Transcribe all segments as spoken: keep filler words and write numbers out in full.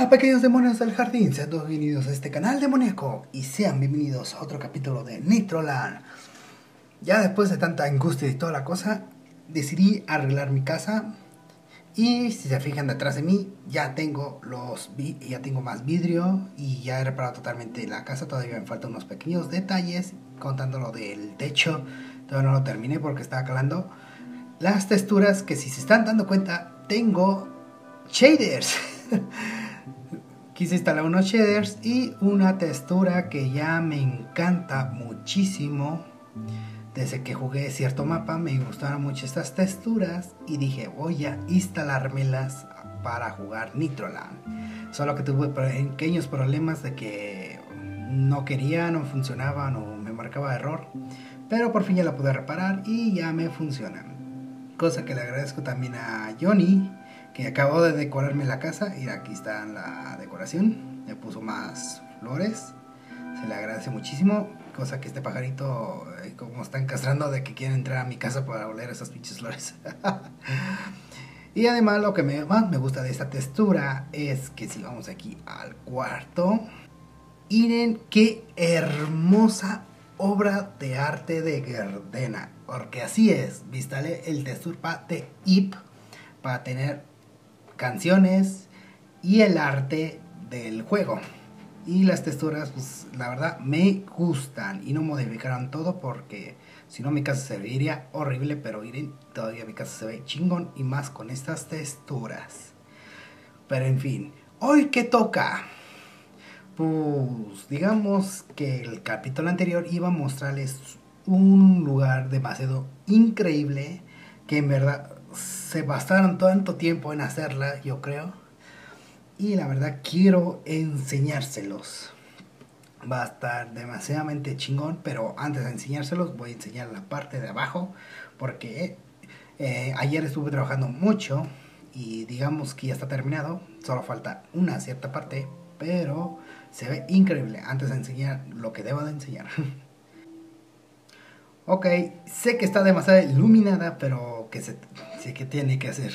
Hola pequeños demonios del jardín, sean todos bienvenidos a este canal demoníaco y sean bienvenidos a otro capítulo de Nitroland. Ya después de tanta angustia y toda la cosa, decidí arreglar mi casa. Y si se fijan detrás de mí, ya tengo, los ya tengo más vidrio y ya he reparado totalmente la casa. Todavía me faltan unos pequeños detalles, contando lo del techo. Todavía no lo terminé porque estaba calando las texturas, que si se están dando cuenta, tengo shaders. Quise instalar unos shaders y una textura que ya me encanta muchísimo. Desde que jugué cierto mapa me gustaron mucho estas texturas y dije voy a instalármelas para jugar Nitroland. Solo que tuve pequeños problemas de que no quería, no funcionaban o me marcaba error. Pero por fin ya la pude reparar y ya me funcionan. Cosa que le agradezco también a Johnny, que acabó de decorarme la casa. Y aquí está la decoración. Le puso más flores. Se le agradece muchísimo. Cosa que este pajarito, como está encastrando de que quiere entrar a mi casa para oler esas pinches flores. Y además lo que me, más me gusta de esta textura es que si vamos aquí al cuarto, miren qué hermosa obra de arte de Gerdena. Porque así es, instale el texture pack de I P para tener canciones y el arte del juego. Y las texturas, pues la verdad me gustan. Y no modificaron todo porque si no mi casa se vería horrible. Pero miren, todavía mi casa se ve chingón y más con estas texturas. Pero en fin, ¿hoy qué toca? Pues digamos que el capítulo anterior iba a mostrarles un lugar demasiado increíble. Que en verdad se bastaron tanto tiempo en hacerla, yo creo. Y la verdad quiero enseñárselos. Va a estar demasiadamente chingón. Pero antes de enseñárselos voy a enseñar la parte de abajo. Porque eh, ayer estuve trabajando mucho. Y digamos que ya está terminado. Solo falta una cierta parte. Pero se ve increíble. Antes de enseñar lo que debo de enseñar. Ok. Sé que está demasiado iluminada. Pero que sé que tiene que hacer.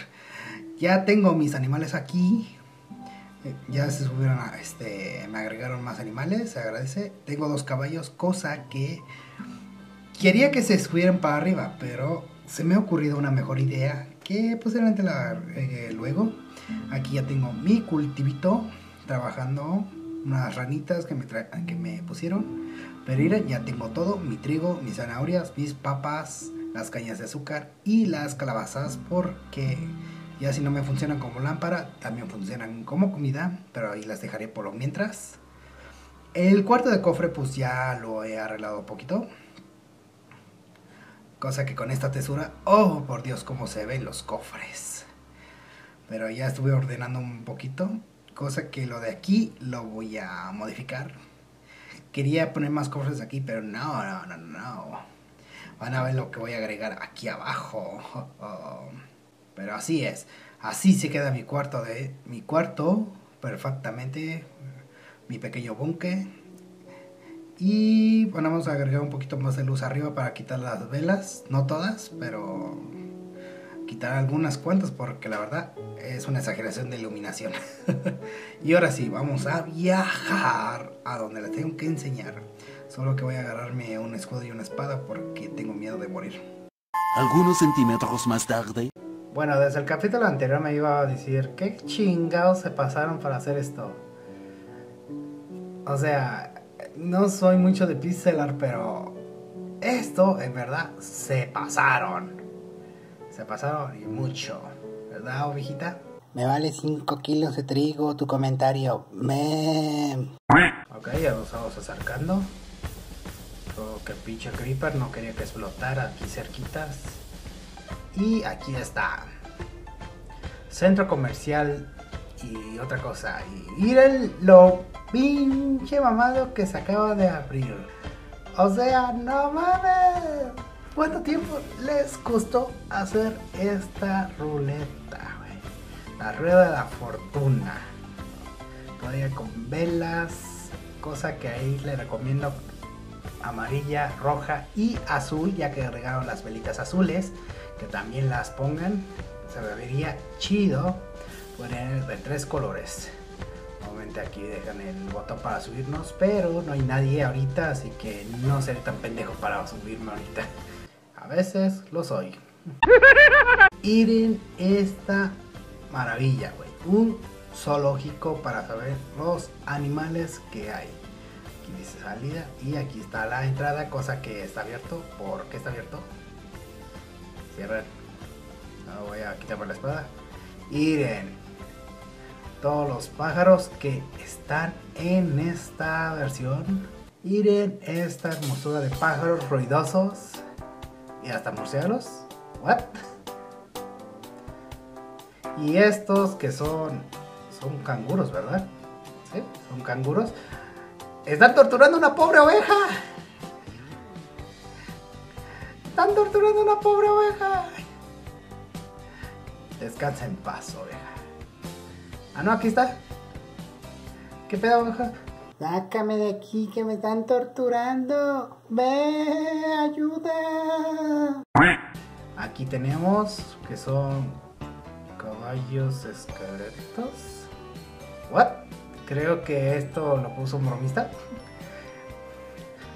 Ya tengo mis animales aquí. Ya se subieron a este, me agregaron más animales, se agradece. Tengo dos caballos, cosa que quería que se subieran para arriba, pero se me ha ocurrido una mejor idea que posiblemente la agregue luego. Aquí ya tengo mi cultivito trabajando, unas ranitas que me, tra que me pusieron. Pero miren, ya tengo todo, mi trigo, mis zanahorias, mis papas, las cañas de azúcar y las calabazas porque... Ya si no me funcionan como lámpara, también funcionan como comida, pero ahí las dejaré por lo mientras. El cuarto de cofre pues ya lo he arreglado un poquito. Cosa que con esta tesura, oh por Dios cómo se ven los cofres. Pero ya estuve ordenando un poquito, cosa que lo de aquí lo voy a modificar. Quería poner más cofres aquí, pero no, no, no, no. Van a ver lo que voy a agregar aquí abajo. Oh. Pero así es, así se queda mi cuarto de mi cuarto perfectamente, mi pequeño búnker. Y bueno, vamos a agregar un poquito más de luz arriba para quitar las velas, no todas, pero quitar algunas cuantas porque la verdad es una exageración de iluminación. Y ahora sí, vamos a viajar a donde les tengo que enseñar. Solo que voy a agarrarme un escudo y una espada porque tengo miedo de morir. Algunos centímetros más tarde. Bueno, desde el capítulo anterior me iba a decir qué chingados se pasaron para hacer esto. O sea, no soy mucho de pixel art, pero esto en verdad se pasaron. Se pasaron y mucho, ¿verdad, ovejita? Me vale cinco kilos de trigo tu comentario. Me... Ok, ya nos vamos acercando. Creo que pinche creeper no quería que explotara aquí cerquitas. Y aquí está. Centro comercial y otra cosa. Y miren lo pinche mamado que se acaba de abrir. O sea, no mames. ¿Cuánto tiempo les costó hacer esta ruleta, güey? La rueda de la fortuna. Todavía con velas. Cosa que ahí le recomiendo amarilla, roja y azul. Ya que agregaron las velitas azules. Que también las pongan, se vería chido. Poner de tres colores, nuevamente aquí, dejan el botón para subirnos, pero no hay nadie ahorita, así que no seré tan pendejo para subirme ahorita. A veces lo soy. Miren esta maravilla, güey. Un zoológico para saber los animales que hay. Aquí dice salida y aquí está la entrada, cosa que está abierto. ¿Por qué está abierto? Cierren. No voy a quitar por la espada. Miren todos los pájaros que están en esta versión. Miren esta hermosura de pájaros ruidosos y hasta murciélagos. What? Y estos que son son canguros, ¿verdad? Sí, son canguros. Están torturando a una pobre oveja. Están torturando a una pobre oveja. Descansa en paz, oveja. Ah, no, aquí está. ¿Qué pedo, oveja? Sácame de aquí que me están torturando. Ve, ayuda. Aquí tenemos que son caballos esqueletos. What? Creo que esto lo puso un bromista.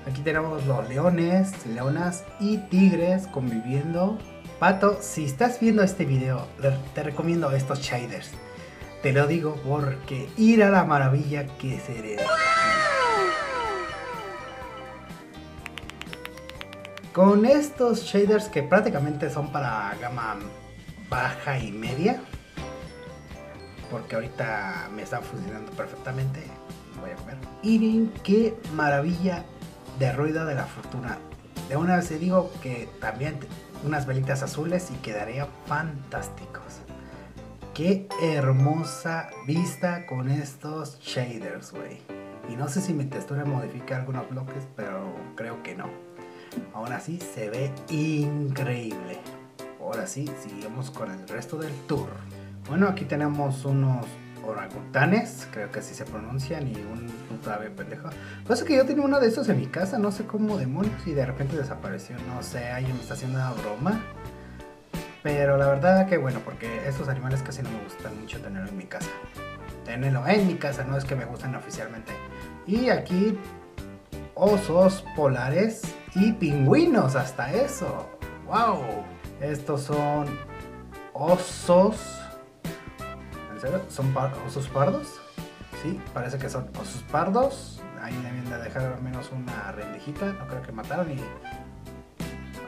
Aquí tenemos los leones, leonas y tigres conviviendo. Pato, si estás viendo este video, te recomiendo estos shaders. Te lo digo porque ir a la maravilla que se hereda. Con estos shaders que prácticamente son para gama baja y media, porque ahorita me están funcionando perfectamente. Voy a comer. Miren qué maravilla de ruido de la fortuna. De una vez te digo que también unas velitas azules y quedaría fantásticos. Qué hermosa vista con estos shaders, güey. Y no sé si mi textura modifica algunos bloques, pero creo que no. Aún así se ve increíble. Ahora sí, seguimos con el resto del tour. Bueno, aquí tenemos unos orangutanes, creo que así se pronuncian, y un puta de pendejo. Pasa que yo tenía uno de estos en mi casa, no sé cómo demonios, y de repente desapareció. No sé, alguien me está haciendo una broma. Pero la verdad que bueno, porque estos animales casi no me gustan mucho tenerlo en mi casa. Tenerlo en mi casa, no es que me gusten oficialmente. Y aquí, osos polares y pingüinos, hasta eso. ¡Wow! Estos son osos. ¿En serio? ¿Son par osos pardos? Sí, parece que son osos pardos. Ahí deben de dejar al menos una rendijita. No creo que mataron y...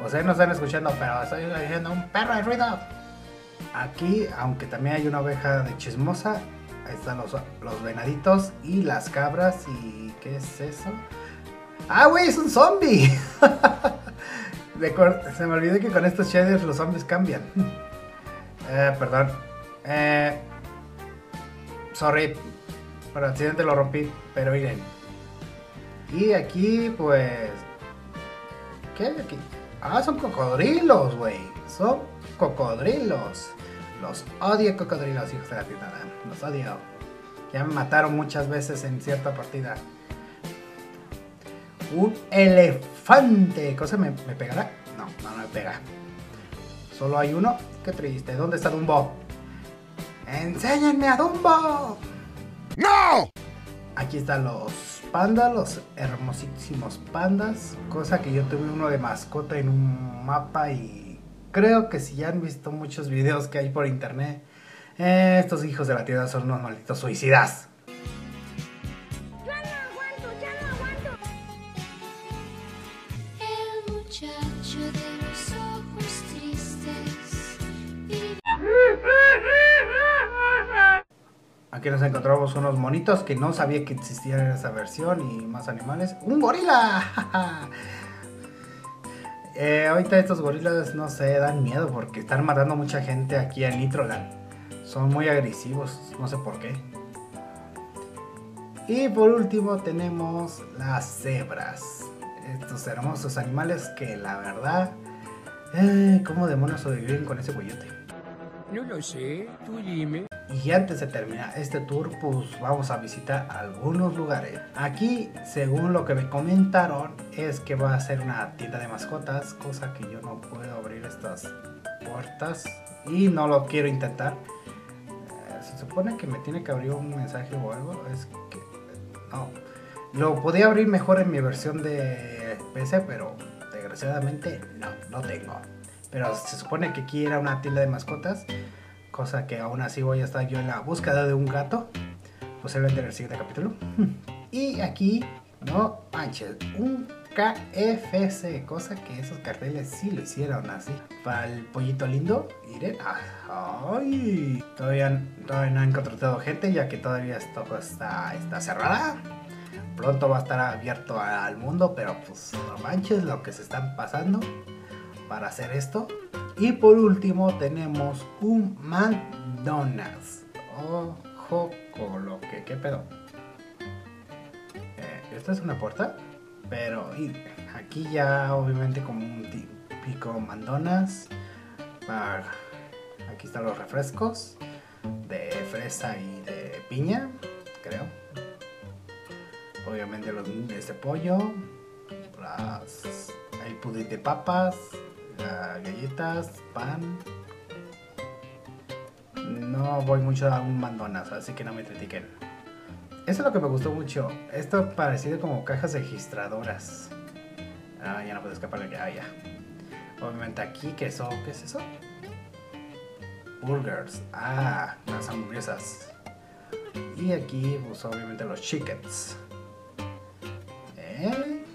o sea, no están escuchando, pero estoy oyendo un perro de ruido. Aquí, aunque también hay una oveja de chismosa. Ahí están los, los venaditos y las cabras. ¿Y qué es eso? ¡Ah, güey! ¡Es un zombie! Se me olvidó que con estos shaders los zombies cambian. eh, perdón. Eh... Sorry, por accidente lo rompí, pero miren. Y aquí, pues... ¿qué hay aquí? Ah, son cocodrilos, güey. Son cocodrilos. Los odio, cocodrilos, hijos de la puta. Los odio. Ya me mataron muchas veces en cierta partida. Un elefante. ¿Cosa me, me pegará? No, no, no me pega. Solo hay uno. Qué triste. ¿Dónde está Dumbo? ¡Enséñenme a Dumbo! ¡No! Aquí están los pandas, los hermosísimos pandas. Cosa que yo tuve uno de mascota en un mapa y creo que si ya han visto muchos videos que hay por internet, eh, estos hijos de la tierra son unos malditos suicidas. ¡Ya no aguanto, ya no aguanto! El muchacho de los ojos tristes y... Aquí nos encontramos unos monitos que no sabía que existían en esa versión y más animales. ¡Un gorila! eh, ahorita estos gorilas, no sé, dan miedo porque están matando mucha gente aquí en Nitroland. Son muy agresivos, no sé por qué. Y por último tenemos las cebras. Estos hermosos animales que la verdad... Eh, ¿cómo demonios sobreviven con ese coyote? No lo sé, tú dime. Y antes de terminar este tour, pues vamos a visitar algunos lugares. Aquí, según lo que me comentaron, es que va a ser una tienda de mascotas, cosa que yo no puedo abrir estas puertas y no lo quiero intentar. se supone que me tiene que abrir un mensaje o algo. Es que no. Lo podía abrir mejor en mi versión de P C, pero desgraciadamente no, no tengo. Pero se supone que aquí era una tienda de mascotas, cosa que aún así voy a estar yo en la búsqueda de un gato, posiblemente en el siguiente capítulo. Y aquí, no manches, un K F C, cosa que esos carteles sí lo hicieron así. Para el pollito lindo, miren, ay, todavía, todavía no han contratado gente, ya que todavía esto está, está cerrada. Pronto va a estar abierto al mundo, pero pues no manches lo que se están pasando para hacer esto. Y por último tenemos un McDonald's. Ojo con lo que, ¿qué pedo? Eh, esto es una puerta, pero y aquí ya obviamente como un típico McDonald's. Para, aquí están los refrescos de fresa y de piña, creo. Obviamente los miles de pollo, las, el pudín de papas, las galletas, pan. No voy mucho a un McDonald's, así que no me critiquen. Eso es lo que me gustó mucho. Esto parecido como cajas registradoras. Ah, ya no puedo escapar de que haya. Obviamente aquí queso, ¿qué es eso? Burgers. Ah, las hamburguesas. Y aquí pues obviamente los chickens. ¿Eh?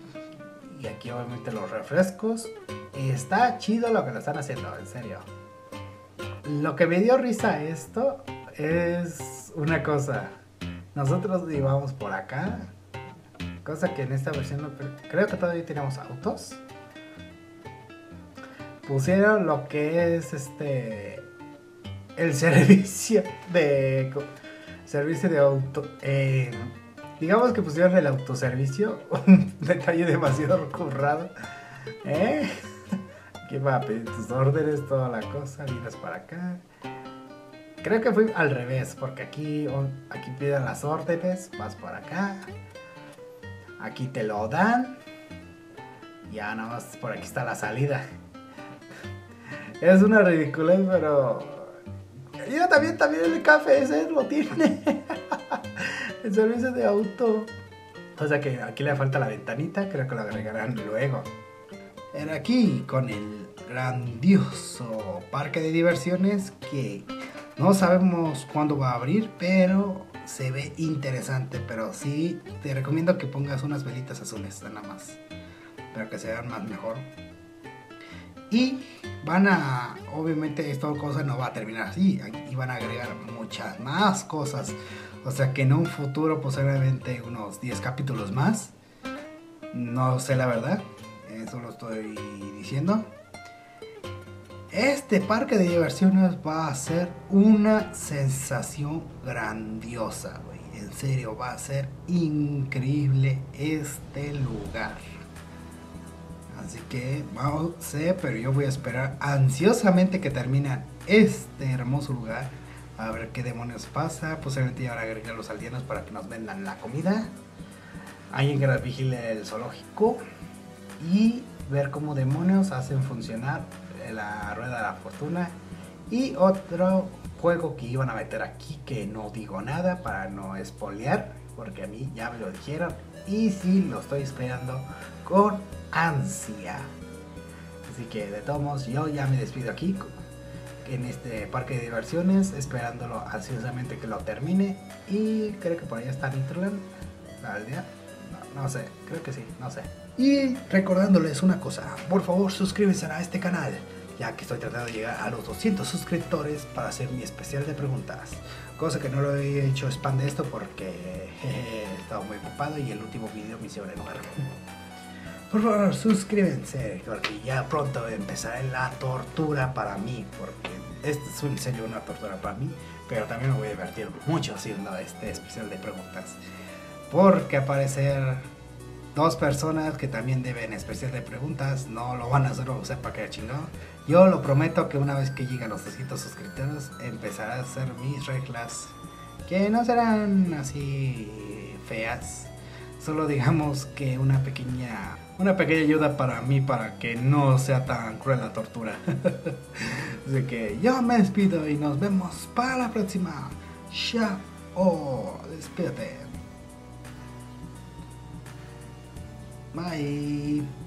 Y aquí obviamente los refrescos. Está chido lo que lo están haciendo, en serio. Lo que me dio risa esto es una cosa. Nosotros íbamos por acá, cosa que en esta versión no, creo que todavía tenemos autos. Pusieron lo que es este el servicio de servicio de auto. Eh, Digamos que pusieron el autoservicio, un detalle demasiado currado, ¿eh? Aquí va a pedir tus órdenes, toda la cosa, vienes para acá. Creo que fue al revés, porque aquí, aquí piden las órdenes, vas para acá. Aquí te lo dan. Ya nada más, por aquí está la salida. Es una ridiculez, pero... Yo también, también el café ese lo tiene. El servicio de auto. O sea que aquí le falta la ventanita. Creo que lo agregarán luego. Era aquí con el grandioso parque de diversiones, que no sabemos cuándo va a abrir, pero se ve interesante. Pero sí te recomiendo que pongas unas velitas azules nada más, para que se vean más mejor. Y van a... Obviamente esta cosa no va a terminar así. Aquí van a agregar muchas más cosas. O sea que en un futuro, posiblemente unos diez capítulos más. No sé la verdad. Eso lo estoy diciendo. Este parque de diversiones va a ser una sensación grandiosa, güey. En serio, va a ser increíble este lugar. Así que, no sé, pero yo voy a esperar ansiosamente que termine este hermoso lugar. A ver qué demonios pasa. Posiblemente ya van a agregar los aldeanos para que nos vendan la comida. Alguien que nos vigile el zoológico. Y ver cómo demonios hacen funcionar la rueda de la fortuna. Y otro juego que iban a meter aquí, que no digo nada para no spoilear, porque a mí ya me lo dijeron. Y sí, lo estoy esperando con ansia. Así que de todos modos yo ya me despido aquí en este parque de diversiones, esperándolo ansiosamente que lo termine. Y creo que por allá está Nitroland, la aldea, no, no sé, creo que sí, no sé. Y recordándoles una cosa, por favor suscríbanse a este canal, ya que estoy tratando de llegar a los doscientos suscriptores para hacer mi especial de preguntas, cosa que no lo he hecho spam de esto porque jeje, he estado muy ocupado y el último video me hicieron enojar. Por favor, suscríbanse, porque ya pronto empezaré la tortura para mí, porque esto es en serio una tortura para mí, pero también me voy a divertir mucho haciendo este especial de preguntas, porque al parecer dos personas que también deben especial de preguntas no lo van a hacer, o sea, para que chingado. Yo lo prometo que una vez que lleguen los doscientos suscriptores, empezaré a hacer mis reglas, que no serán así feas, solo digamos que una pequeña... Una pequeña ayuda para mí, para que no sea tan cruel la tortura. Así que yo me despido y nos vemos para la próxima. ya oh, despídete. Bye.